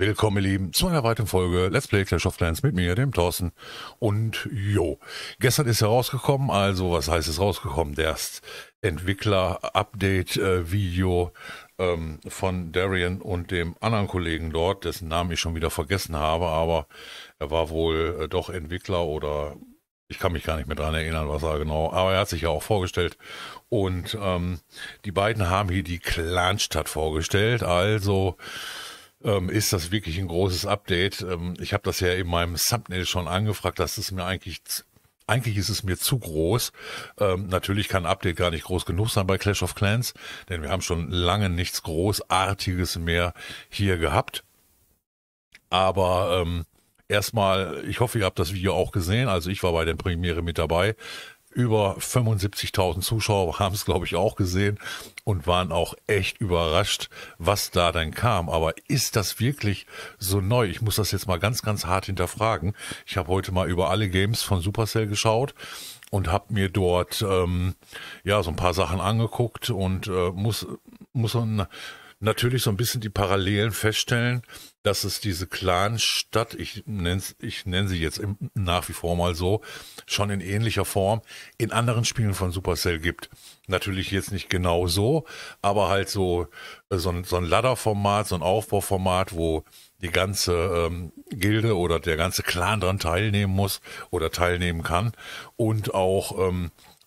Willkommen, ihr Lieben, zu einer weiteren Folge Let's Play Clash of Clans mit mir, dem Thorsten und Jo. Gestern ist herausgekommen, also was heißt es rausgekommen? Das Entwickler-Update-Video von Darian und dem anderen Kollegen dort, dessen Namen ich schon wieder vergessen habe, aber er war wohl doch Entwickler oder ich kann mich gar nicht mehr daran erinnern, was er genau, aber er hat sich ja auch vorgestellt. Und die beiden haben hier die Clanstadt vorgestellt, also ist das wirklich ein großes Update. Ich habe das ja in meinem Thumbnail schon angefragt, das ist mir eigentlich ist es mir zu groß. Natürlich kann ein Update gar nicht groß genug sein bei Clash of Clans, denn wir haben schon lange nichts Großartiges mehr hier gehabt. Aber erstmal, ich hoffe, ihr habt das Video auch gesehen, also ich war bei der Premiere mit dabei. Über 75.000 Zuschauer haben es, glaube ich, auch gesehen und waren auch echt überrascht, was da dann kam. Aber ist das wirklich so neu? Ich muss das jetzt mal ganz, ganz hart hinterfragen. Ich habe heute mal über alle Games von Supercell geschaut und habe mir dort ja so ein paar Sachen angeguckt und muss natürlich so ein bisschen die Parallelen feststellen, dass es diese Clanstadt, ich nenne sie jetzt nach wie vor mal so, schon in ähnlicher Form in anderen Spielen von Supercell gibt. Natürlich jetzt nicht genau so, aber halt so ein Ladderformat, so ein Aufbauformat, wo die ganze Gilde oder der ganze Clan dran teilnehmen muss oder teilnehmen kann und auch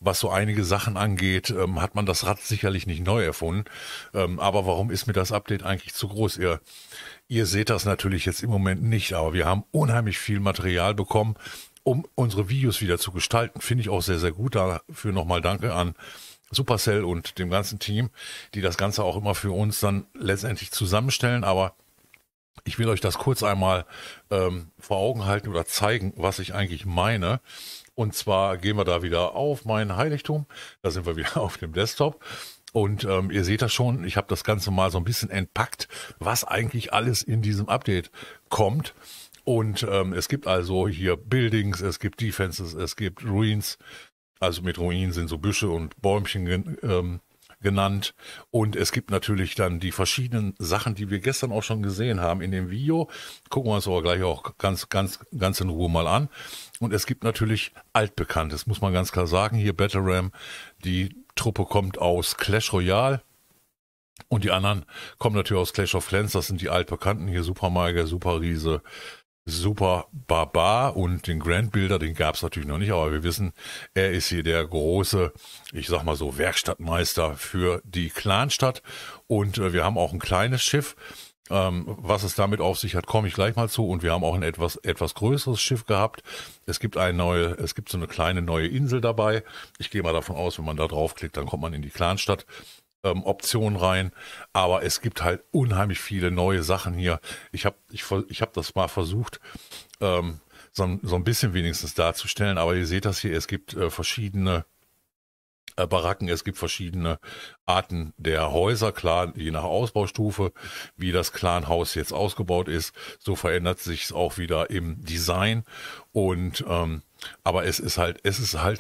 was so einige Sachen angeht, hat man das Rad sicherlich nicht neu erfunden. Aber warum ist mir das Update eigentlich zu groß? Ihr seht das natürlich jetzt im Moment nicht, aber wir haben unheimlich viel Material bekommen, um unsere Videos wieder zu gestalten. Finde ich auch sehr, sehr gut. Dafür nochmal danke an Supercell und dem ganzen Team, die das Ganze auch immer für uns dann letztendlich zusammenstellen. Aber ich will euch das kurz einmal vor Augen halten oder zeigen, was ich eigentlich meine. Und zwar gehen wir da wieder auf mein Heiligtum. Da sind wir wieder auf dem Desktop. Und ihr seht das schon, ich habe das Ganze mal so ein bisschen entpackt, was eigentlich alles in diesem Update kommt. Und es gibt also hier Buildings, es gibt Defenses, es gibt Ruins. Also mit Ruinen sind so Büsche und Bäumchen genannt. Und es gibt natürlich dann die verschiedenen Sachen, die wir gestern auch schon gesehen haben in dem Video. Gucken wir uns aber gleich auch ganz in Ruhe mal an. Und es gibt natürlich Altbekanntes, muss man ganz klar sagen. Hier Battle Ram, die Truppe kommt aus Clash Royale. Und die anderen kommen natürlich aus Clash of Clans. Das sind die Altbekannten. Hier Super Magier, Super Riese, Super Barbar und den Grand Builder, den gab es natürlich noch nicht, aber wir wissen, er ist hier der große, ich sag mal so, Werkstattmeister für die Clanstadt. Und wir haben auch ein kleines Schiff, was es damit auf sich hat, komme ich gleich mal zu. Und wir haben auch ein etwas größeres Schiff gehabt. Es gibt so eine kleine neue Insel dabei. Ich gehe mal davon aus, wenn man da draufklickt, dann kommt man in die Clanstadt. Optionen rein, aber es gibt halt unheimlich viele neue Sachen hier. Ich hab das mal versucht, so ein bisschen wenigstens darzustellen, aber ihr seht das hier, es gibt verschiedene Baracken, es gibt verschiedene Arten der Häuser, klar, je nach Ausbaustufe, wie das Clanhaus jetzt ausgebaut ist, so verändert sich es auch wieder im Design und aber es ist halt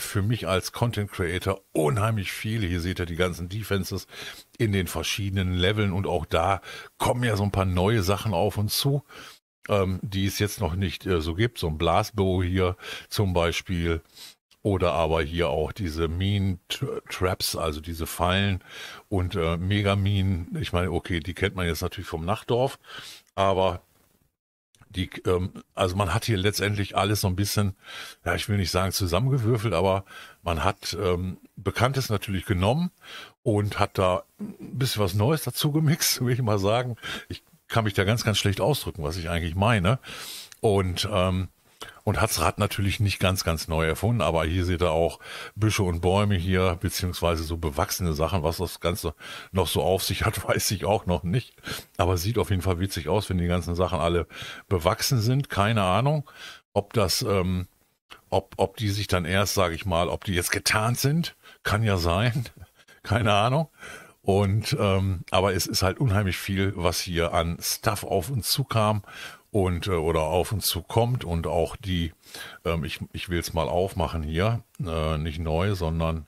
für mich als Content Creator unheimlich viel. Hier seht ihr die ganzen Defenses in den verschiedenen Leveln und auch da kommen ja so ein paar neue Sachen auf uns zu, die es jetzt noch nicht so gibt. So ein Blastbow hier zum Beispiel. Oder aber hier auch diese Mine Traps, also diese Fallen und Megaminen. Ich meine, okay, die kennt man jetzt natürlich vom Nachtdorf, aber die, also man hat hier letztendlich alles so ein bisschen, ja, ich will nicht sagen zusammengewürfelt, aber man hat Bekanntes natürlich genommen und hat da ein bisschen was Neues dazu gemixt, will ich mal sagen. Ich kann mich da ganz, ganz schlecht ausdrücken, was ich eigentlich meine. Und hat's Rad natürlich nicht ganz neu erfunden, aber hier seht ihr auch Büsche und Bäume hier, beziehungsweise so bewachsene Sachen. Was das Ganze noch so auf sich hat, weiß ich auch noch nicht. Aber sieht auf jeden Fall witzig aus, wenn die ganzen Sachen alle bewachsen sind. Keine Ahnung, ob das, ob die sich dann erst, sage ich mal, ob die jetzt getarnt sind. Kann ja sein. Keine Ahnung. Und aber es ist halt unheimlich viel, was hier an Stuff auf uns zukam. Und oder auf uns zukommt und auch die, ich will es mal aufmachen hier, nicht neu, sondern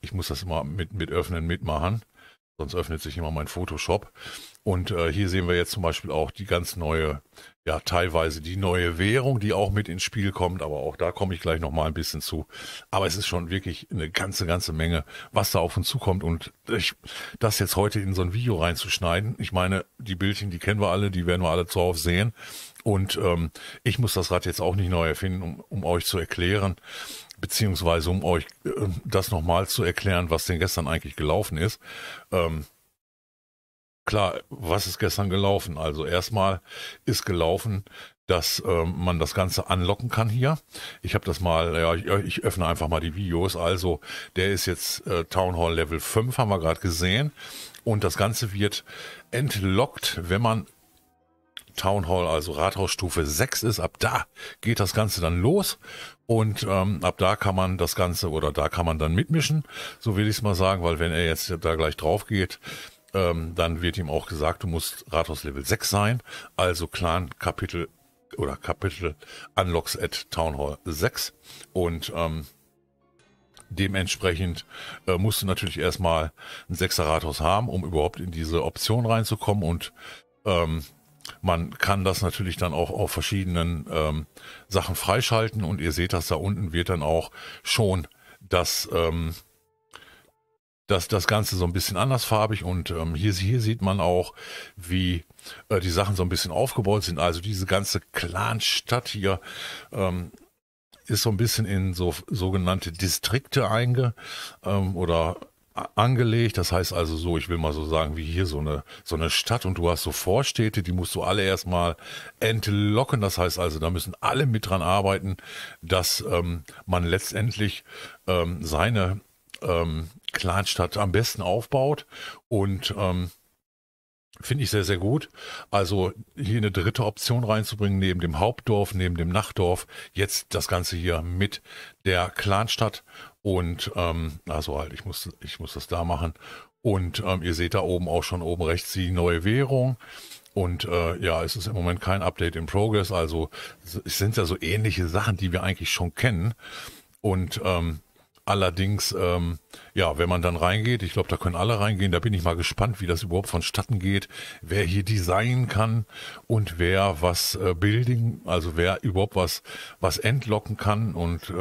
ich muss das immer mit öffnen mitmachen, sonst öffnet sich immer mein Photoshop. Und hier sehen wir jetzt zum Beispiel auch die ganz neue, ja teilweise die neue Währung, die auch mit ins Spiel kommt, aber auch da komme ich gleich nochmal ein bisschen zu. Aber es ist schon wirklich eine ganze Menge, was da auf uns zukommt, und das jetzt heute in so ein Video reinzuschneiden, ich meine, die Bildchen, die kennen wir alle, die werden wir alle zuhauf sehen, und ich muss das Rad jetzt auch nicht neu erfinden, um euch zu erklären, beziehungsweise um euch das nochmal zu erklären, was denn gestern eigentlich gelaufen ist. Klar, was ist gestern gelaufen? Also erstmal ist gelaufen, dass man das Ganze anlocken kann hier. Ich habe das mal, ja, ich öffne einfach mal die Videos. Also der ist jetzt Town Hall Level 5, haben wir gerade gesehen. Und das Ganze wird entlockt, wenn man Town Hall, also Rathausstufe 6 ist. Ab da geht das Ganze dann los. Und ab da kann man das Ganze, oder da kann man dann mitmischen. So will ich es mal sagen, weil wenn er jetzt da gleich drauf geht, dann wird ihm auch gesagt, du musst Rathaus Level 6 sein, also Clan Kapitel oder Kapitel Unlocks at Town Hall 6, und dementsprechend musst du natürlich erstmal ein 6er Rathaus haben, um überhaupt in diese Option reinzukommen, und man kann das natürlich dann auch auf verschiedenen Sachen freischalten, und ihr seht das da unten wird dann auch schon das das Ganze so ein bisschen andersfarbig, und hier sieht man auch, wie die Sachen so ein bisschen aufgebaut sind. Also diese ganze Clanstadt hier ist so ein bisschen in so sogenannte Distrikte oder angelegt. Das heißt also so, ich will mal so sagen, wie hier so eine Stadt, und du hast so Vorstädte, die musst du alle erstmal entlocken. Das heißt also, da müssen alle mit dran arbeiten, dass man letztendlich seine Clanstadt am besten aufbaut, und finde ich sehr gut. Also hier eine dritte Option reinzubringen, neben dem Hauptdorf, neben dem Nachtdorf, jetzt das Ganze hier mit der Clanstadt, und also halt, ich muss das da machen, und ihr seht da oben auch schon oben rechts die neue Währung. Und ja, es ist im Moment kein Update in Progress, also es sind ja so ähnliche Sachen, die wir eigentlich schon kennen, und allerdings, ja, wenn man dann reingeht, ich glaube, da können alle reingehen, da bin ich mal gespannt, wie das überhaupt vonstatten geht, wer hier designen kann und wer was building, also wer überhaupt was entlocken kann, und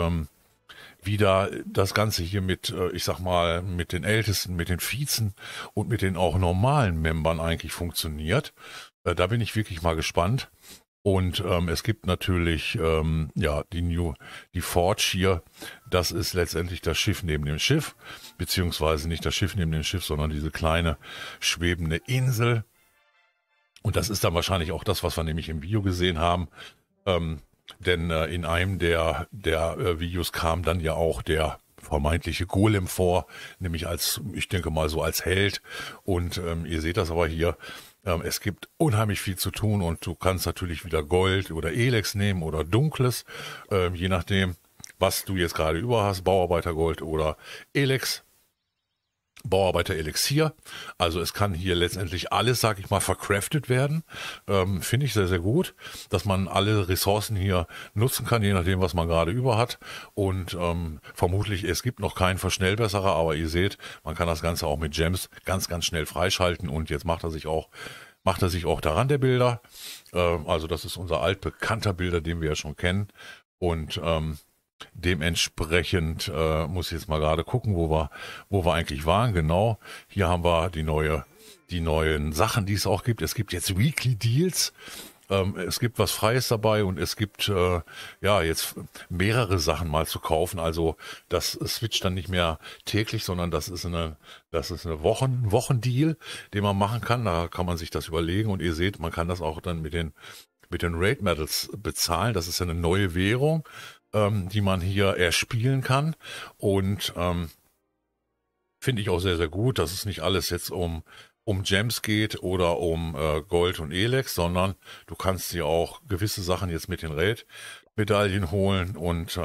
wie da das Ganze hier mit, ich sag mal, mit den Ältesten, mit den Vizen und mit den auch normalen Membern eigentlich funktioniert. Da bin ich wirklich mal gespannt. Und es gibt natürlich ja die Forge hier, das ist letztendlich das Schiff neben dem Schiff, beziehungsweise nicht das Schiff neben dem Schiff, sondern diese kleine schwebende Insel. Und das ist dann wahrscheinlich auch das, was wir nämlich im Video gesehen haben, denn in einem der Videos kam dann ja auch der vermeintliche Golem vor, nämlich als, ich denke mal so als Held. Und ihr seht das aber hier. Es gibt unheimlich viel zu tun, und du kannst natürlich wieder Gold oder Elex nehmen oder Dunkles, je nachdem, was du jetzt gerade über hast, Bauarbeitergold oder Elex, Bauarbeiter-Elixier. Also es kann hier letztendlich alles, sag ich mal, vercraftet werden. Finde ich sehr gut, dass man alle Ressourcen hier nutzen kann, je nachdem, was man gerade über hat. Und vermutlich, es gibt noch keinen Verschnellbesserer, aber ihr seht, man kann das Ganze auch mit Gems ganz schnell freischalten, und jetzt macht er sich auch daran, der Bilder. Also das ist unser altbekannter Bilder, den wir ja schon kennen, und dementsprechend muss ich jetzt mal gerade gucken, wo wir eigentlich waren. Genau, hier haben wir die neuen Sachen, die es auch gibt. Es gibt jetzt Weekly Deals, es gibt was Freies dabei, und es gibt ja jetzt mehrere Sachen mal zu kaufen. Also das switcht dann nicht mehr täglich, sondern das ist eine Wochendeal, den man machen kann. Da kann man sich das überlegen, und ihr seht, man kann das auch dann mit den Raid Medals bezahlen. Das ist ja eine neue Währung, die man hier erspielen kann, und finde ich auch sehr gut, dass es nicht alles jetzt um Gems geht oder um Gold und Elex, sondern du kannst dir auch gewisse Sachen jetzt mit den Raid-Medaillen holen, und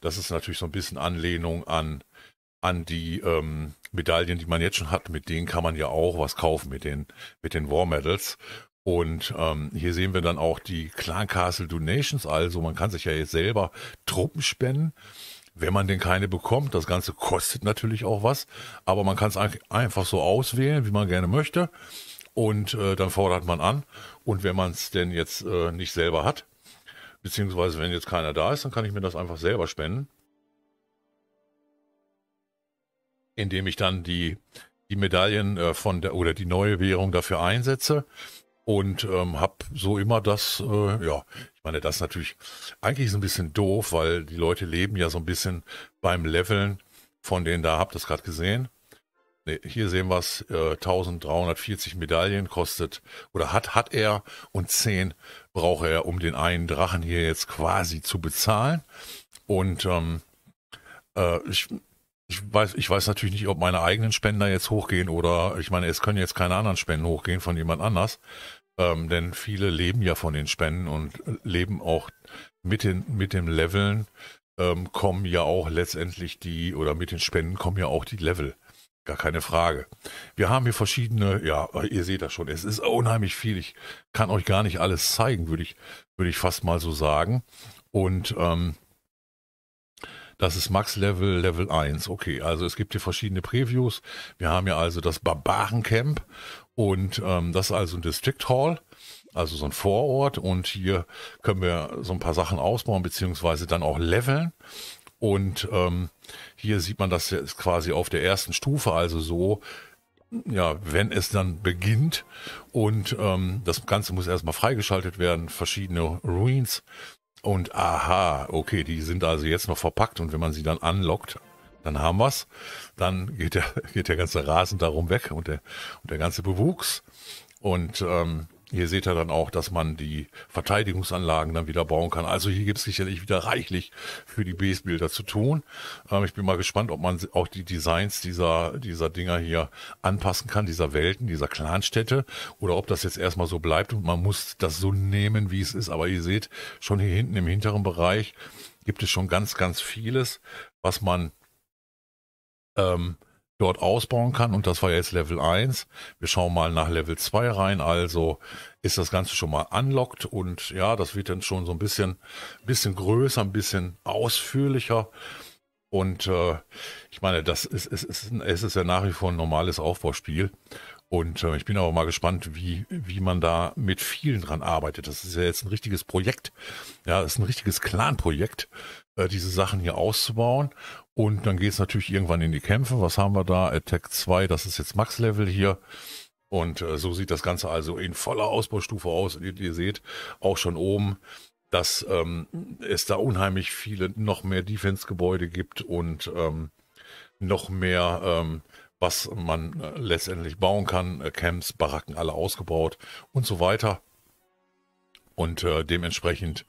das ist natürlich so ein bisschen Anlehnung an die Medaillen, die man jetzt schon hat. Mit denen kann man ja auch was kaufen, mit den War Medals. Und hier sehen wir dann auch die Clan Castle Donations, also man kann sich ja jetzt selber Truppen spenden, wenn man denn keine bekommt. Das Ganze kostet natürlich auch was, aber man kann es einfach so auswählen, wie man gerne möchte. und dann fordert man an. Und wenn man es denn jetzt nicht selber hat, beziehungsweise wenn jetzt keiner da ist, dann kann ich mir das einfach selber spenden, indem ich dann die Medaillen oder die neue Währung dafür einsetze und habe so immer das, ja, ich meine, das ist natürlich eigentlich so ein bisschen doof, weil die Leute leben ja so ein bisschen beim Leveln von denen da, habt ihr das gerade gesehen. Nee, hier sehen wir es, 1340 Medaillen kostet oder hat er und 10 braucht er, um den einen Drachen hier jetzt quasi zu bezahlen. Und ich weiß natürlich nicht, ob meine eigenen Spender jetzt hochgehen oder, ich meine, es können jetzt keine anderen Spenden hochgehen von jemand anders, denn viele leben ja von den Spenden und leben auch mit dem Leveln, kommen ja auch letztendlich mit den Spenden kommen ja auch die Level. Gar keine Frage. Wir haben hier verschiedene, ja, ihr seht das schon, es ist unheimlich viel. Ich kann euch gar nicht alles zeigen, würde ich fast mal so sagen. Und, das ist Max-Level, Level 1. Okay, also es gibt hier verschiedene Previews. Wir haben ja also das Barbaren-Camp und das ist also ein District Hall, also so ein Vorort. Und hier können wir so ein paar Sachen ausbauen, beziehungsweise dann auch leveln. Und hier sieht man das jetzt quasi auf der ersten Stufe, also so, ja, wenn es dann beginnt. Und das Ganze muss erstmal freigeschaltet werden, verschiedene Ruins. Und aha, okay, die sind also jetzt noch verpackt und wenn man sie dann unlockt, dann haben wir es. Dann geht der ganze Rasen darum weg und der ganze Bewuchs. Und hier seht ihr dann auch, dass man die Verteidigungsanlagen dann wieder bauen kann. Also hier gibt es sicherlich wieder reichlich für die Base-Builder zu tun. Ich bin mal gespannt, ob man auch die Designs dieser Dinger hier anpassen kann, dieser Welten, dieser Clanstädte, oder ob das jetzt erstmal so bleibt und man muss das so nehmen, wie es ist. Aber ihr seht, schon hier hinten im hinteren Bereich gibt es schon ganz, ganz vieles, was man dort ausbauen kann. Und das war jetzt Level 1. Wir schauen mal nach Level 2 rein. Also ist das Ganze schon mal unlocked und ja, das wird dann schon so ein bisschen größer, ein bisschen ausführlicher. Und ich meine, es ist ja nach wie vor ein normales Aufbauspiel. Und ich bin aber mal gespannt, wie man da mit vielen dran arbeitet. Das ist ja jetzt ein richtiges Projekt. Ja, das ist ein richtiges Clan-Projekt, diese Sachen hier auszubauen. Und dann geht es natürlich irgendwann in die Kämpfe. Was haben wir da? Attack 2, das ist jetzt Max-Level hier. Und so sieht das Ganze also in voller Ausbaustufe aus. Und ihr seht auch schon oben, dass es da unheimlich viele noch mehr Defense-Gebäude gibt und noch mehr, was man letztendlich bauen kann. Camps, Baracken, alle ausgebaut und so weiter. Und dementsprechend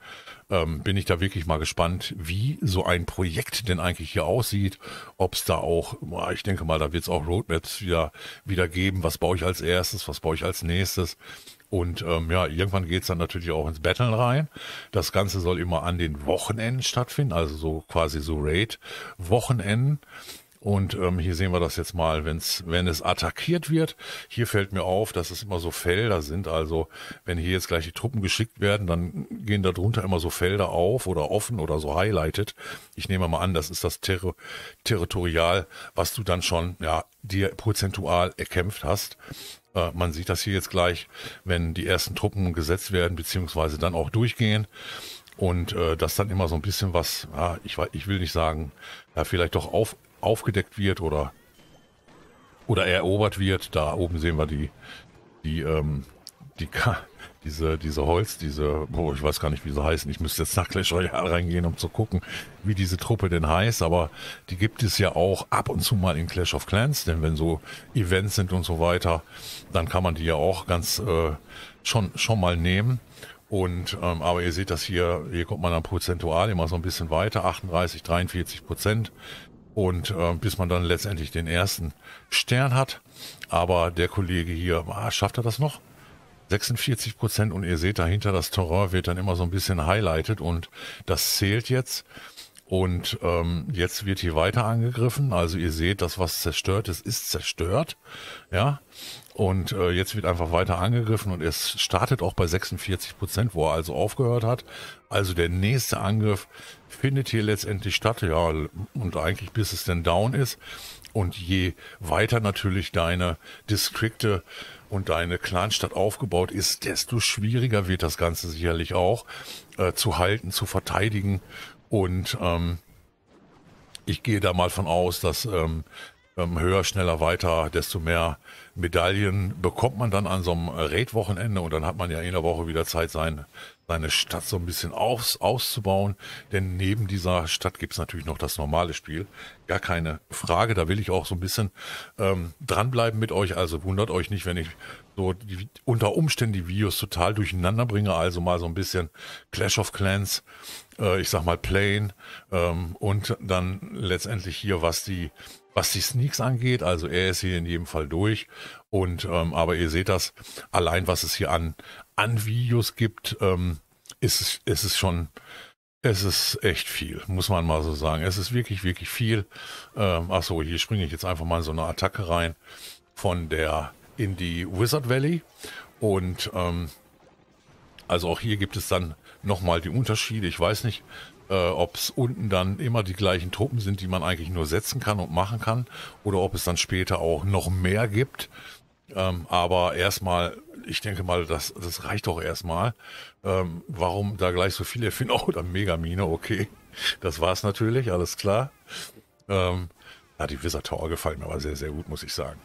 bin ich da wirklich mal gespannt, wie so ein Projekt denn eigentlich hier aussieht. Ob es da auch, ich denke mal, da wird es auch Roadmaps wieder geben. Was baue ich als erstes, was baue ich als nächstes? Und ja, irgendwann geht es dann natürlich auch ins Battlen rein. Das Ganze soll immer an den Wochenenden stattfinden, also so quasi so Raid-Wochenenden. Und hier sehen wir das jetzt mal, wenn es attackiert wird. Hier fällt mir auf, dass es immer so Felder sind. Also wenn hier jetzt gleich die Truppen geschickt werden, dann gehen da drunter immer so Felder auf oder offen oder so highlighted. Ich nehme mal an, das ist das Territorial, was du dann schon ja dir prozentual erkämpft hast. Man sieht das hier jetzt gleich, wenn die ersten Truppen gesetzt werden, beziehungsweise dann auch durchgehen. Und das dann immer so ein bisschen was, ja, ich will nicht sagen, ja, vielleicht doch aufgedeckt wird oder erobert wird. Da oben sehen wir diese, ich weiß gar nicht, wie sie heißen. Ich müsste jetzt nach Clash Royale reingehen, um zu gucken, wie diese Truppe denn heißt. Aber die gibt es ja auch ab und zu mal in Clash of Clans. Denn wenn so Events sind und so weiter, dann kann man die ja auch ganz schon mal nehmen. Und aber ihr seht das hier kommt man dann prozentual immer so ein bisschen weiter, 38, 43%. Und bis man dann letztendlich den ersten Stern hat. Aber der Kollege hier, schafft er das noch? 46%. Und ihr seht dahinter, das Terrain wird dann immer so ein bisschen highlighted. Und das zählt jetzt. Und jetzt wird hier weiter angegriffen. Also ihr seht, das, was zerstört ist zerstört. Ja. Und jetzt wird einfach weiter angegriffen. Und es startet auch bei 46%, wo er also aufgehört hat. Also der nächste Angriff findet hier letztendlich statt, ja, und eigentlich bis es denn down ist. Und je weiter natürlich deine Distrikte und eine Clanstadt aufgebaut ist, desto schwieriger wird das Ganze sicherlich auch zu halten, zu verteidigen. Und ich gehe da mal von aus, dass höher, schneller, weiter, desto mehr Medaillen bekommt man dann an so einem Raid-Wochenende, und dann hat man ja in der Woche wieder Zeit, seine Stadt so ein bisschen auszubauen, denn neben dieser Stadt gibt es natürlich noch das normale Spiel, gar keine Frage, da will ich auch so ein bisschen dranbleiben mit euch, also wundert euch nicht, wenn ich so unter Umständen die Videos total durcheinander bringe, also mal so ein bisschen Clash of Clans, ich sag mal Plain und dann letztendlich hier, was die Sneaks angeht, also er ist hier in jedem Fall durch, und aber ihr seht das, allein was es hier an Videos gibt, es ist echt viel, muss man mal so sagen. Es ist wirklich, wirklich viel. Achso, hier springe ich jetzt einfach mal in so eine Attacke rein von der in die Wizard Valley, und also auch hier gibt es dann nochmal die Unterschiede. Ich weiß nicht, ob es unten dann immer die gleichen Truppen sind, die man eigentlich nur setzen kann und machen kann, oder ob es dann später auch noch mehr gibt. Aber erstmal, ich denke mal, das reicht doch erstmal. Warum da gleich so viele finden? Oh, da Megamine, okay. Das war's natürlich, alles klar. Die Wizard Tower gefallen mir aber sehr, sehr gut, muss ich sagen.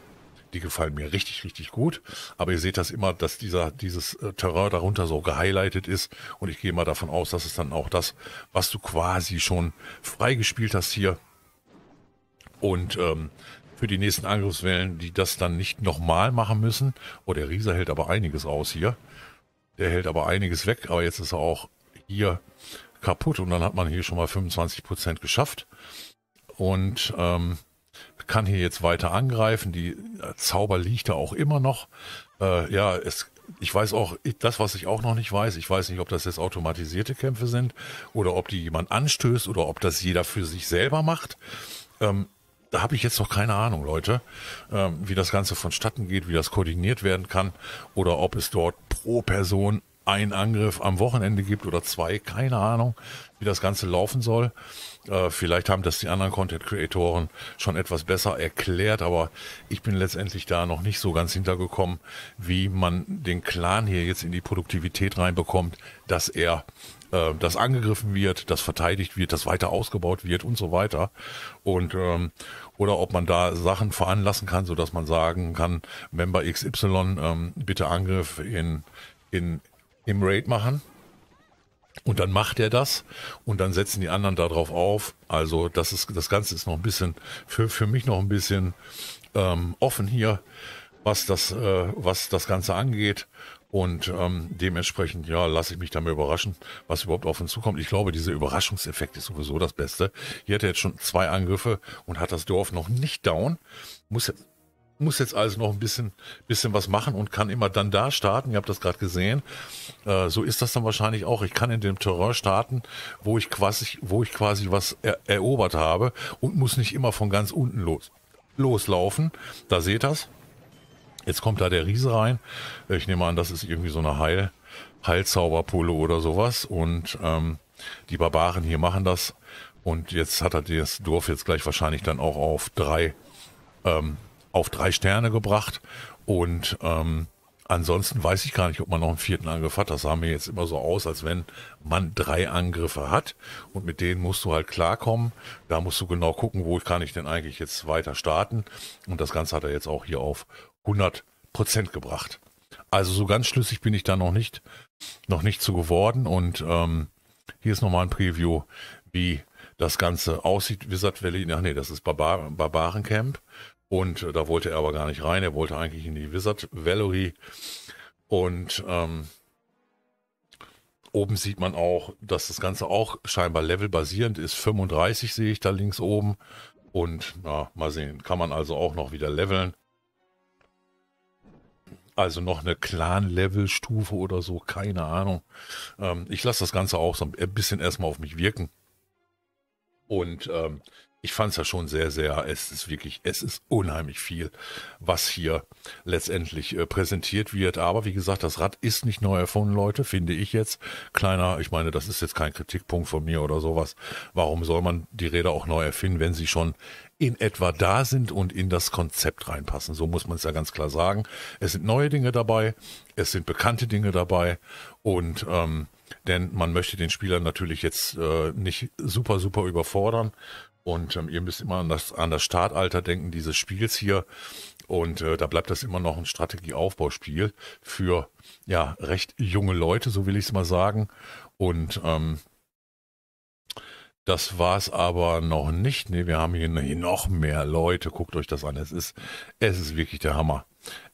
Die gefallen mir richtig, richtig gut. Aber ihr seht das immer, dass dieses Terrain darunter so gehighlightet ist. Und ich gehe mal davon aus, dass es dann auch das, was du quasi schon freigespielt hast hier. Und für die nächsten Angriffswellen, die das dann nicht nochmal machen müssen. Oh, der Riese hält aber einiges aus hier. Der hält aber einiges weg. Aber jetzt ist er auch hier kaputt. Und dann hat man hier schon mal 25% geschafft. Und kann hier jetzt weiter angreifen, die Zauber liegt da auch immer noch. Ja, ich weiß auch, das was ich auch noch nicht weiß, ich weiß nicht, ob das jetzt automatisierte Kämpfe sind oder ob die jemand anstößt oder ob das jeder für sich selber macht. Da habe ich jetzt noch keine Ahnung, Leute, wie das Ganze vonstatten geht, wie das koordiniert werden kann oder ob es dort pro Person einen Angriff am Wochenende gibt oder zwei, keine Ahnung, wie das Ganze laufen soll. Vielleicht haben das die anderen Content-Creatoren schon etwas besser erklärt, aber ich bin letztendlich da noch nicht so ganz hintergekommen, wie man den Clan hier jetzt in die Produktivität reinbekommt, dass er das angegriffen wird, das verteidigt wird, das weiter ausgebaut wird und so weiter. Und oder ob man da Sachen veranlassen kann, sodass man sagen kann, Member XY bitte Angriff im Raid machen, und dann macht er das und dann setzen die anderen darauf auf. Also das Ganze ist noch ein bisschen für mich noch ein bisschen offen hier, was das Ganze angeht, und dementsprechend ja, lasse ich mich da mal überraschen, was überhaupt auf uns zukommt. Ich glaube, dieser Überraschungseffekt ist sowieso das Beste. Hier hat er jetzt schon zwei Angriffe und hat das Dorf noch nicht down. Muss jetzt also noch ein bisschen was machen und kann immer dann da starten. Ihr habt das gerade gesehen. So ist das dann wahrscheinlich auch. Ich kann in dem Terrain starten, wo ich quasi was erobert habe, und muss nicht immer von ganz unten loslaufen. Da seht ihr das. Jetzt kommt da der Riese rein. Ich nehme an, das ist irgendwie so eine Heilzauberpulle oder sowas. Und die Barbaren hier machen das. Und jetzt hat er das Dorf jetzt gleich wahrscheinlich dann auch auf drei Sterne gebracht, und ansonsten weiß ich gar nicht, ob man noch einen vierten Angriff hat. Das sah mir jetzt immer so aus, als wenn man drei Angriffe hat, und mit denen musst du halt klarkommen. Da musst du genau gucken, wo kann ich denn eigentlich jetzt weiter starten, und das Ganze hat er jetzt auch hier auf 100% gebracht. Also so ganz schlüssig bin ich da noch nicht zu geworden, und hier ist nochmal ein Preview, wie das Ganze aussieht. Wizard Valley, ach nee, das ist Barbarencamp. Und da wollte er aber gar nicht rein. Er wollte eigentlich in die Wizard Valley. Und oben sieht man auch, dass das Ganze auch scheinbar levelbasierend ist. 35 sehe ich da links oben. Und na, mal sehen, kann man also auch noch wieder leveln. Also noch eine Clan-Level-Stufe oder so, keine Ahnung. Ich lasse das Ganze auch so ein bisschen erstmal auf mich wirken. Und ich fand es ja schon sehr, sehr, es ist unheimlich viel, was hier letztendlich präsentiert wird. Aber wie gesagt, das Rad ist nicht neu erfunden, Leute, finde ich jetzt. Ich meine, das ist jetzt kein Kritikpunkt von mir oder sowas. Warum soll man die Räder auch neu erfinden, wenn sie schon in etwa da sind und in das Konzept reinpassen. So muss man es ja ganz klar sagen. Es sind neue Dinge dabei, es sind bekannte Dinge dabei und denn man möchte den Spieler natürlich jetzt nicht super, super überfordern. Und ihr müsst immer an das Startalter denken, dieses Spiels hier. Und da bleibt das immer noch ein Strategieaufbauspiel für ja recht junge Leute, so will ich es mal sagen. Und das war es aber noch nicht. Ne, wir haben hier noch mehr Leute. Guckt euch das an. Es ist wirklich der Hammer.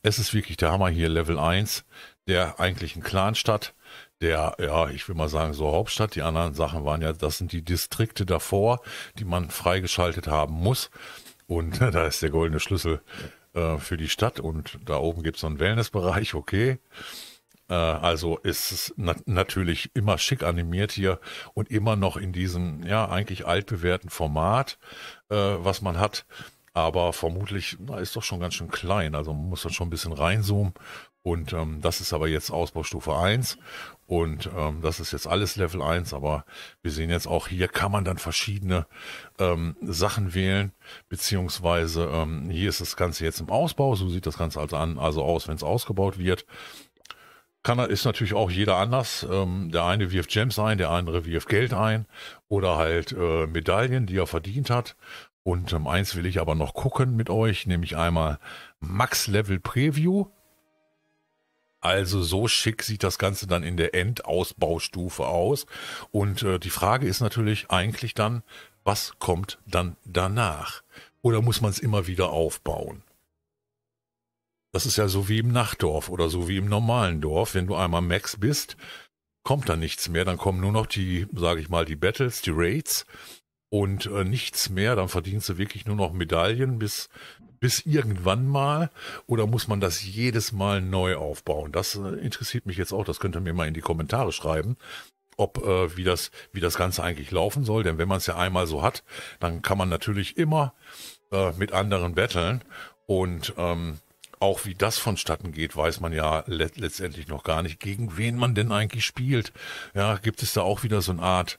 Es ist wirklich der Hammer hier, Level 1, der eigentlichen Clanstadt. Der, ja, ich will mal sagen, so Hauptstadt, die anderen Sachen waren ja, das sind die Distrikte davor, die man freigeschaltet haben muss. Und da ist der goldene Schlüssel für die Stadt und da oben gibt es so einen Wellnessbereich, okay. Also ist es natürlich immer schick animiert hier und immer noch in diesem, ja, eigentlich altbewährten Format, was man hat. Aber vermutlich, na, ist doch schon ganz schön klein, also man muss dann schon ein bisschen reinzoomen. Und das ist aber jetzt Ausbaustufe 1 und das ist jetzt alles Level 1, aber wir sehen jetzt auch hier, kann man dann verschiedene Sachen wählen, beziehungsweise hier ist das Ganze jetzt im Ausbau, so sieht das Ganze also aus, wenn es ausgebaut wird. Ist natürlich auch jeder anders, der eine wirft Gems ein, der andere wirft Geld ein oder halt Medaillen, die er verdient hat. Und eins will ich aber noch gucken mit euch, nämlich einmal Max Level Preview. Also so schick sieht das Ganze dann in der Endausbaustufe aus. Und die Frage ist natürlich eigentlich dann, was kommt dann danach? Oder muss man es immer wieder aufbauen? Das ist ja so wie im Nachtdorf oder so wie im normalen Dorf. Wenn du einmal Max bist, kommt dann nichts mehr. Dann kommen nur noch die, sage ich mal, die Battles, die Raids und nichts mehr. Dann verdienst du wirklich nur noch Medaillen bis irgendwann mal, oder muss man das jedes Mal neu aufbauen? Das interessiert mich jetzt auch, das könnt ihr mir mal in die Kommentare schreiben, ob wie das Ganze eigentlich laufen soll, denn wenn man es ja einmal so hat, dann kann man natürlich immer mit anderen battlen und auch wie das vonstatten geht, weiß man ja letztendlich noch gar nicht, gegen wen man denn eigentlich spielt. Ja, gibt es da auch wieder so eine Art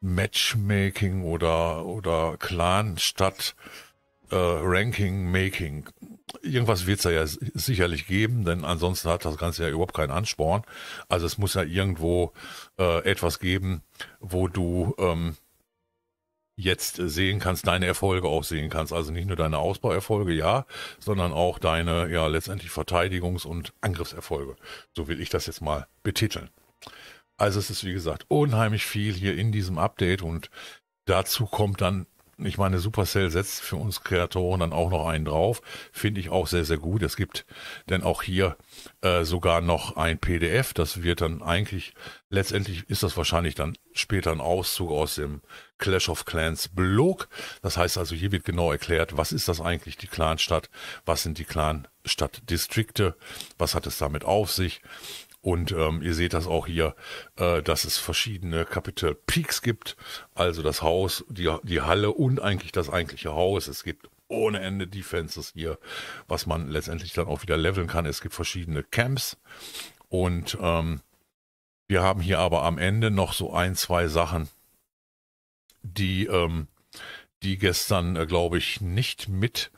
Matchmaking oder Clanstadt Ranking, Making. Irgendwas wird es ja sicherlich geben, denn ansonsten hat das Ganze ja überhaupt keinen Ansporn. Also es muss ja irgendwo etwas geben, wo du jetzt sehen kannst, deine Erfolge auch sehen kannst. Also nicht nur deine Ausbauerfolge, ja, sondern auch deine, ja, letztendlich Verteidigungs- und Angriffserfolge. So will ich das jetzt mal betiteln. Also es ist, wie gesagt, unheimlich viel hier in diesem Update und dazu kommt dann, ich meine, Supercell setzt für uns Kreatoren dann auch noch einen drauf. Finde ich auch sehr, sehr gut. Es gibt denn auch hier sogar noch ein PDF. Das wird dann eigentlich, letztendlich ist das wahrscheinlich dann später ein Auszug aus dem Clash of Clans Blog. Das heißt also, hier wird genau erklärt, was ist das eigentlich, die Clanstadt? Was sind die Clanstadtdistrikte? Was hat es damit auf sich? Und ihr seht das auch hier, dass es verschiedene Capital Peaks gibt, also das Haus, die Halle und eigentlich das eigentliche Haus. Es gibt ohne Ende Defenses hier, was man letztendlich dann auch wieder leveln kann. Es gibt verschiedene Camps und wir haben hier aber am Ende noch so ein, zwei Sachen, die gestern, glaube ich, nicht mit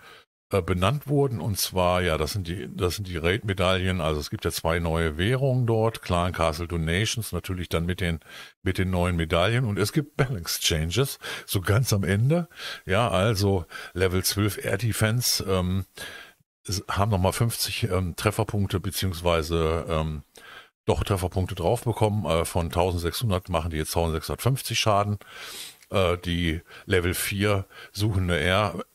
benannt wurden, und zwar, ja, das sind die Raid-Medaillen, also es gibt ja zwei neue Währungen dort, Clan Castle Donations, natürlich dann mit den neuen Medaillen, und es gibt Balance Changes, so ganz am Ende, ja, also Level 12 Air Defense, haben nochmal 50 Trefferpunkte, beziehungsweise Trefferpunkte drauf bekommen, von 1600 machen die jetzt 1650 Schaden. Die Level 4 suchende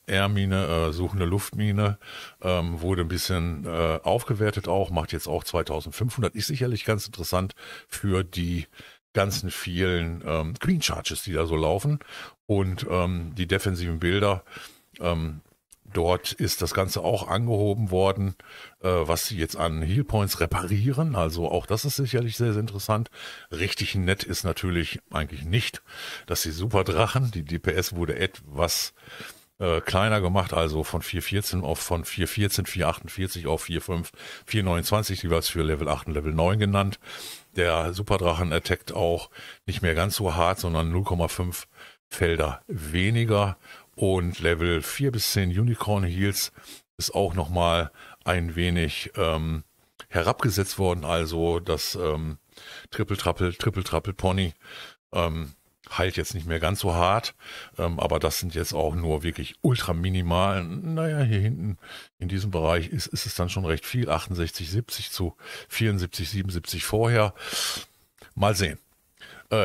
Airmine, suchende Luftmine, wurde ein bisschen aufgewertet auch, macht jetzt auch 2500, ist sicherlich ganz interessant für die ganzen vielen Queen Charges, die da so laufen, und die defensiven Bilder, dort ist das Ganze auch angehoben worden, was sie jetzt an Heal Points reparieren. Also auch das ist sicherlich sehr, sehr interessant. Richtig nett ist natürlich eigentlich nicht, dass die Superdrachen, die DPS wurde etwas kleiner gemacht, also von 414 auf 448 auf 429, jeweils für Level 8 und Level 9 genannt. Der Superdrachen attackt auch nicht mehr ganz so hart, sondern 0,5 Felder weniger. und Level 4 bis 10 Unicorn Heals ist auch nochmal ein wenig herabgesetzt worden. Also das Triple-Trappel Pony heilt jetzt nicht mehr ganz so hart, aber das sind jetzt auch nur wirklich ultra minimal. Naja, hier hinten in diesem Bereich ist es dann schon recht viel, 68, 70 zu 74, 77 vorher. Mal sehen.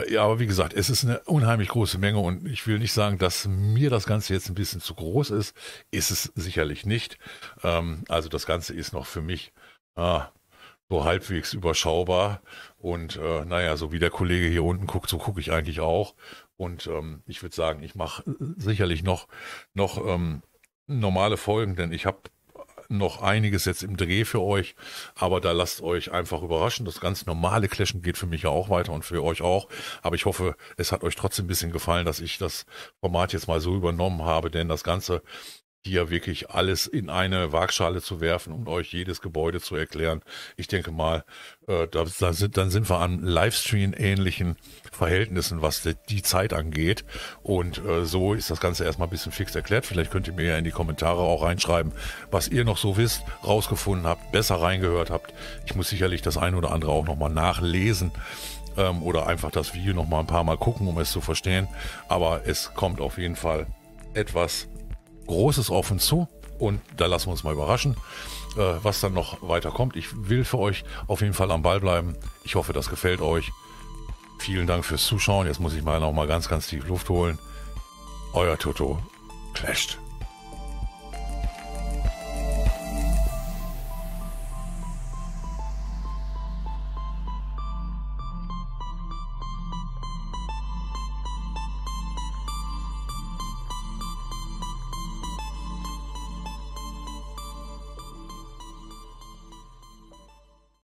Ja, aber wie gesagt, es ist eine unheimlich große Menge und ich will nicht sagen, dass mir das Ganze jetzt ein bisschen zu groß ist. Ist es sicherlich nicht. Also das Ganze ist noch für mich so halbwegs überschaubar und naja, so wie der Kollege hier unten guckt, so gucke ich eigentlich auch und ich würde sagen, ich mache sicherlich noch normale Folgen, denn ich habe noch einiges jetzt im Dreh für euch, aber da lasst euch einfach überraschen. Das ganz normale Clashen geht für mich ja auch weiter und für euch auch, aber ich hoffe, es hat euch trotzdem ein bisschen gefallen, dass ich das Format jetzt mal so übernommen habe, denn das Ganze hier wirklich alles in eine Waagschale zu werfen und euch jedes Gebäude zu erklären. Ich denke mal, dann sind wir an Livestream-ähnlichen Verhältnissen, was die Zeit angeht. Und so ist das Ganze erstmal ein bisschen fix erklärt. Vielleicht könnt ihr mir ja in die Kommentare auch reinschreiben, was ihr noch so wisst, rausgefunden habt, besser reingehört habt. Ich muss sicherlich das ein oder andere auch nochmal nachlesen oder einfach das Video nochmal ein paar Mal gucken, um es zu verstehen. Aber es kommt auf jeden Fall etwas Großes auf uns zu und da lassen wir uns mal überraschen, was dann noch weiterkommt. Ich will für euch auf jeden Fall am Ball bleiben. Ich hoffe, das gefällt euch. Vielen Dank fürs Zuschauen. Jetzt muss ich mal noch mal ganz tief Luft holen. Euer ToToclasht.